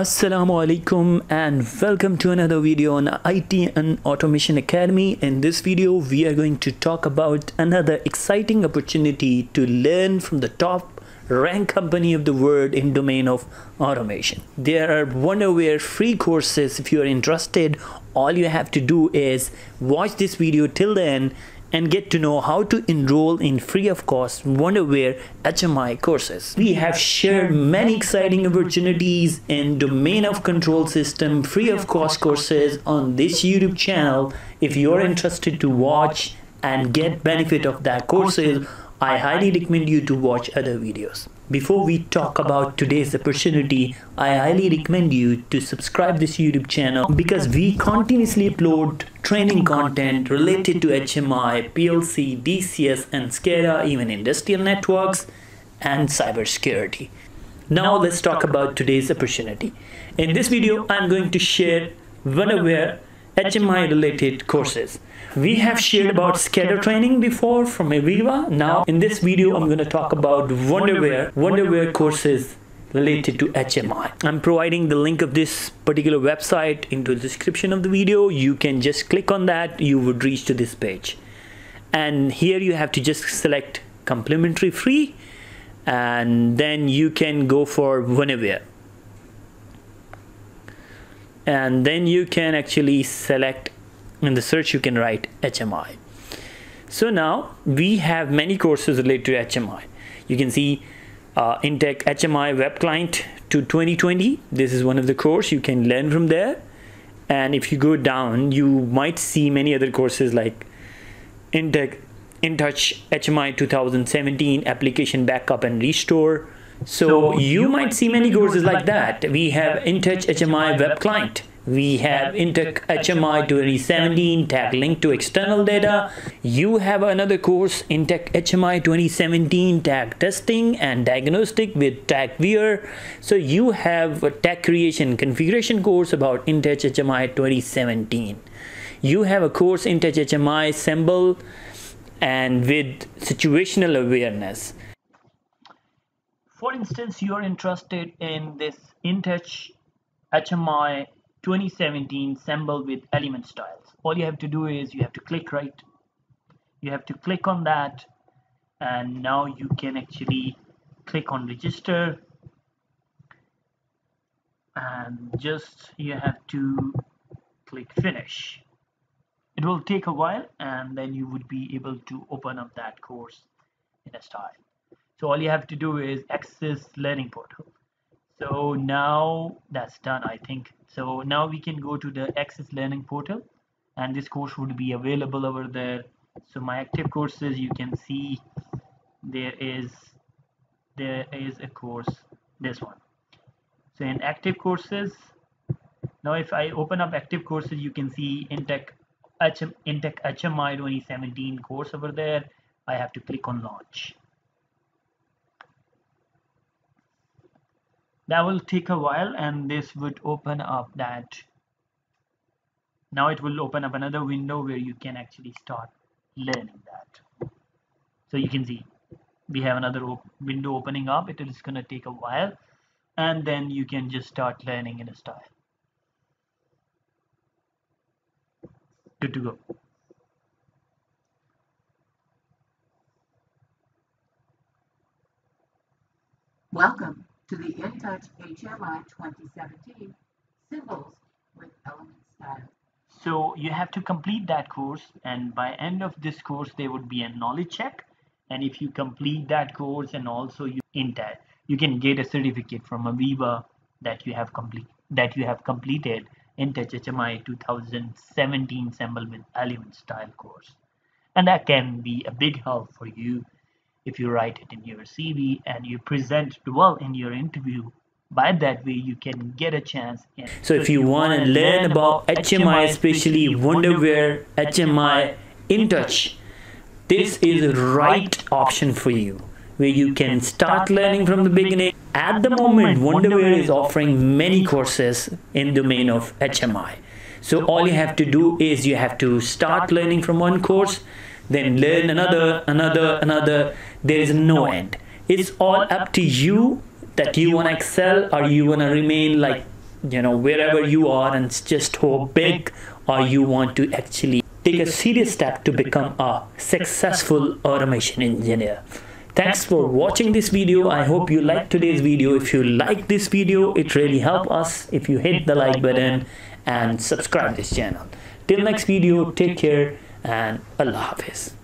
Assalamualaikum and welcome to another video on IT and Automation Academy. In this video, we are going to talk about another exciting opportunity to learn from the top ranked company of the world in domain of automation. There are Wonderware free courses. If you are interested, all you have to do is watch this video till the end and get to know how to enroll in free of cost Wonderware HMI courses. We have shared many exciting opportunities in domain of control system free of cost courses on this YouTube channel. If you're interested to watch and get benefit of that courses, I highly recommend you to watch other videos. Before we talk about today's opportunity, I highly recommend you to subscribe this YouTube channel because we continuously upload training content related to HMI, PLC, DCS and SCADA, even industrial networks and cybersecurity. Now let's talk about today's opportunity. In this video, I'm going to share Wonderware HMI related courses. We have shared about SCADA training before from AVEVA. Now in this video, I'm going to talk about Wonderware courses related to HMI. I'm providing the link of this particular website into the description of the video. You can just click on that. You would reach to this page. And here you have to just select complimentary free. And then you can go for Wonderware. And then you can actually select in the search, you can write HMI. So now we have many courses related to HMI. You can see InTech HMI web client to 2020. This is one of the course you can learn from there. And if you go down, you might see many other courses like InTech, InTouch HMI 2017 application backup and restore. So you might see many courses like that. We have InTouch HMI web client. We have InTech HMI 2017 tag link to external data. You have another course InTech HMI 2017 tag testing and diagnostic with tag viewer. So you have a tag creation configuration course about InTech HMI 2017. You have a course InTech HMI symbol and with situational awareness. For instance, you are interested in this InTouch HMI 2017 symbol with element styles. All you have to do is you have to click right. You have to click on that, and now you can actually click on register, and just you have to click finish. It will take a while, and then you would be able to open up that course in a style. So all you have to do is access learning portal. So now that's done, I think. So now we can go to the Access Learning Portal, and this course would be available over there. So my active courses, you can see there is a course, this one. So in active courses, now if I open up active courses, you can see InTech HMI 2017 course over there. I have to click on launch. That will take a while, and this would open up that. Now it will open up another window where you can actually start learning that. So you can see we have another window opening up. It is going to take a while, and then you can just start learning in a style. Good to go. Welcome to the InTouch HMI 2017 symbols with element styles. So you have to complete that course, and by end of this course there would be a knowledge check, and if you complete that course and also you InTech, you can get a certificate from AVEVA that you have completed InTouch HMI 2017 symbol with element style course, and that can be a big help for you. If you write it in your CV and you present it well in your interview, by that way you can get a chance. So if you want to learn about HMI, especially Wonderware HMI InTouch, this is the right option for you, where you can start learning from the beginning. At the moment, Wonderware is offering many courses in domain of HMI. So all you have to do is you have to start learning from one course, then learn another. There is no end. It's all up to you that you want to excel or you want to remain like wherever you are, and just hope big, or you want to actually take a serious step to become a successful automation engineer. Thanks for watching this video. I hope you liked today's video. If you like this video, it really helps us if you hit the like button and subscribe this channel. Till next video, take care and Allah Hafiz.